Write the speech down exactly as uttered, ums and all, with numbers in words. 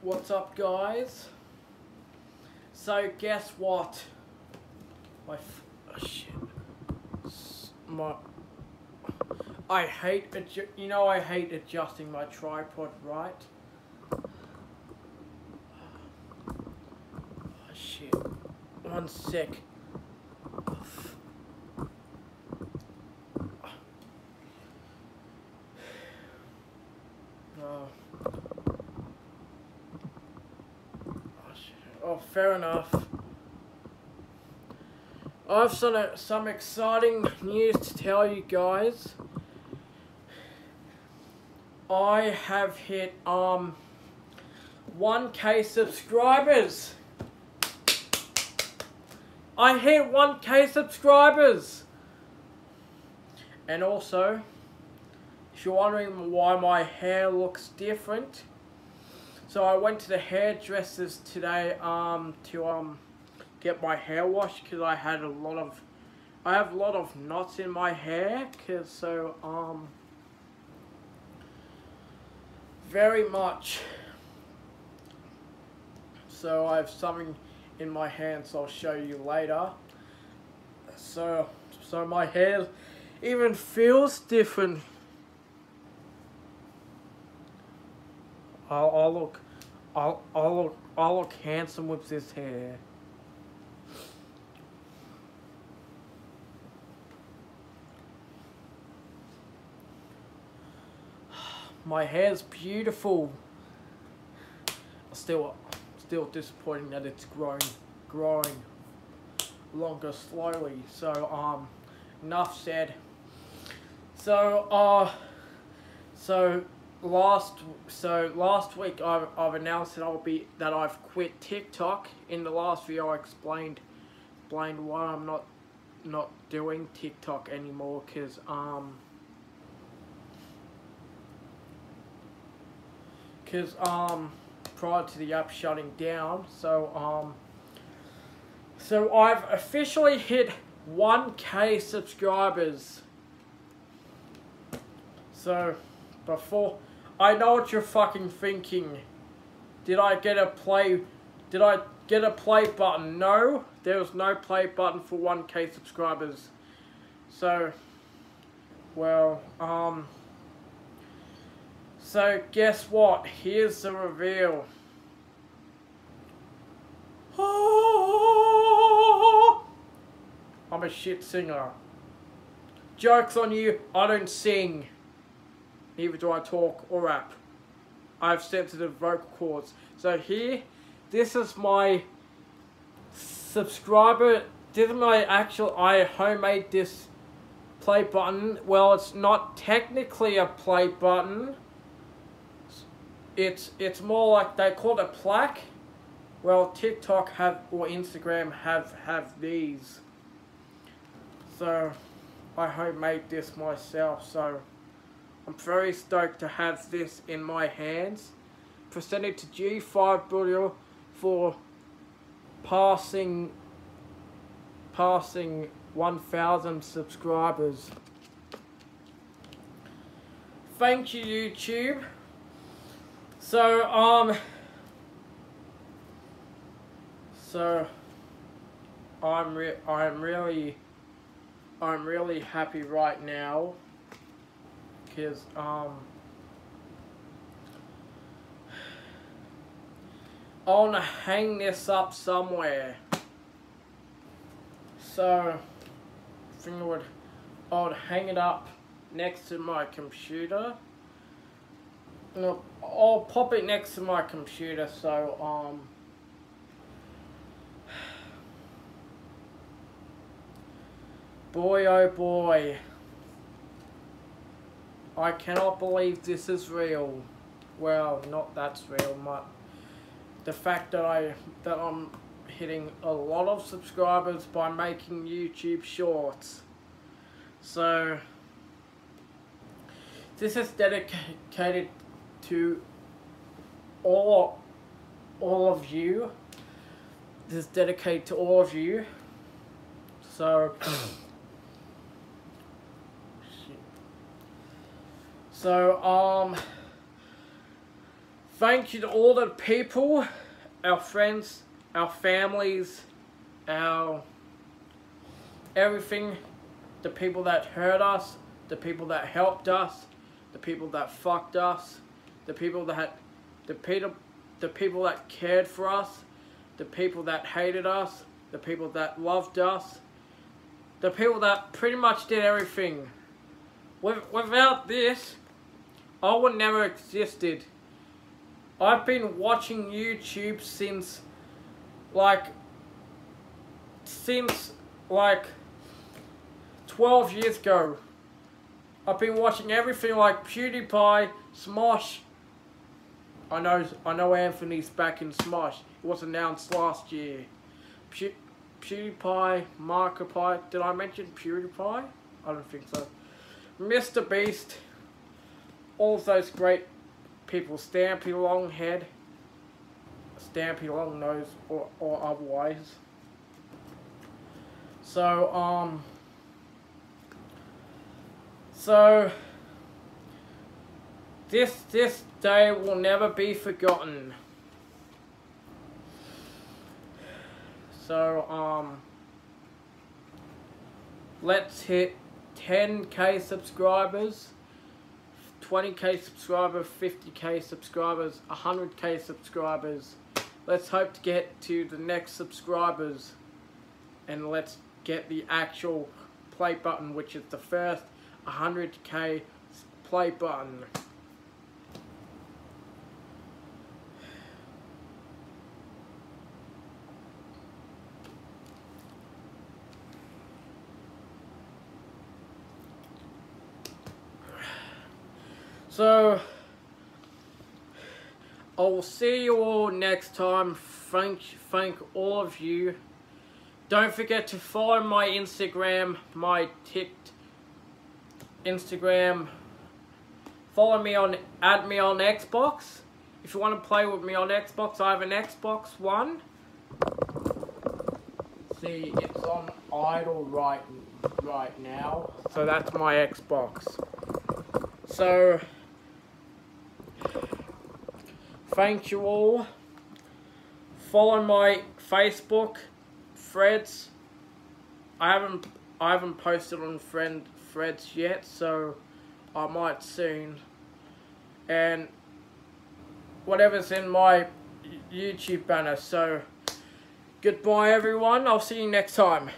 What's up, guys? So guess what? My f oh, shit. My I hate adju you know I hate adjusting my tripod, right? Oh shit. One sec. Fair enough. I have some, some exciting news to tell you guys. I have hit um one K subscribers. I hit one K subscribers. And also, if you're wondering why my hair looks different, so I went to the hairdressers today um, to um, get my hair washed because I had a lot of, I have a lot of knots in my hair. Cause so um, very much. So I have something in my hand, so I'll show you later. So so my hair even feels different. I'll, I'll look, I'll, I'll look, I'll look handsome with this hair. My hair's beautiful. Still, still disappointing that it's growing, growing longer slowly. So um, enough said. So uh, so. Last so last week I've, I've announced that I'll be that I've quit TikTok. In the last video I explained explained why I'm not not doing TikTok anymore, because um because um prior to the app shutting down. So um so I've officially hit one K subscribers. So before. I know what you're fucking thinking. Did I get a play? Did I get a play button? No, there was no play button for one K subscribers. So, well, um, so guess what? Here's the reveal. I'm a shit singer. Joke's on you, I don't sing. Neither do I talk or rap. I have sensitive vocal cords. So here, this is my subscriber. This is my actual, I homemade this play button. Well, it's not technically a play button. It's it's more like, they call it a plaque. Well, TikTok have, or Instagram have, have these. So, I homemade this myself, so I'm very stoked to have this in my hands. Presented to G five Boulleau for passing passing one thousand subscribers. Thank you, YouTube. So um so I'm re I'm really I'm really happy right now. Because um, I want to hang this up somewhere. So I think I would, I would hang it up next to my computer. No, I'll pop it next to my computer. So um, boy oh boy. I cannot believe this is real. Well, not that's real, but the fact that I that I'm hitting a lot of subscribers by making YouTube shorts. So this is dedicated to all all of you. This is dedicated to all of you. So So, um, thank you to all the people, our friends, our families, our everything, the people that hurt us, the people that helped us, the people that fucked us, the people that, the people, the people that cared for us, the people that hated us, the people that loved us, the people that pretty much did everything. With, without this, I would never existed. I've been watching YouTube since, like, since, like, twelve years ago. I've been watching everything like PewDiePie, Smosh. I know, I know Anthony's back in Smosh. It was announced last year. Pew, PewDiePie, Markiplier. Did I mention PewDiePie? I don't think so. MrBeast. All those great people. Stampy Long Head. Stampy Long Nose, or, or otherwise. So, um... So... This, this day will never be forgotten. So, um... let's hit ten K subscribers, twenty K subscribers, fifty K subscribers, one hundred K subscribers. Let's hope to get to the next subscribers. And let's get the actual play button, which is the first one hundred K play button. So, I will see you all next time. Thank, thank all of you. Don't forget to follow my Instagram, my ticked Instagram. Follow me on, add me on Xbox. If you want to play with me on Xbox, I have an Xbox One. See, it's on idle right, right now. So that's my Xbox. So, thank you all. Follow my Facebook threads. I haven't I haven't posted on friend threads yet, so I might soon. And whatever's in my YouTube banner. So, goodbye everyone. I'll see you next time.